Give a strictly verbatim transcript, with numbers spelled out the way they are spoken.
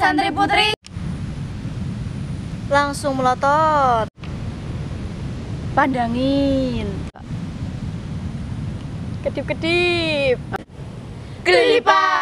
Santri Putri langsung melotot. Pandangin, kedip-kedip, gelipat.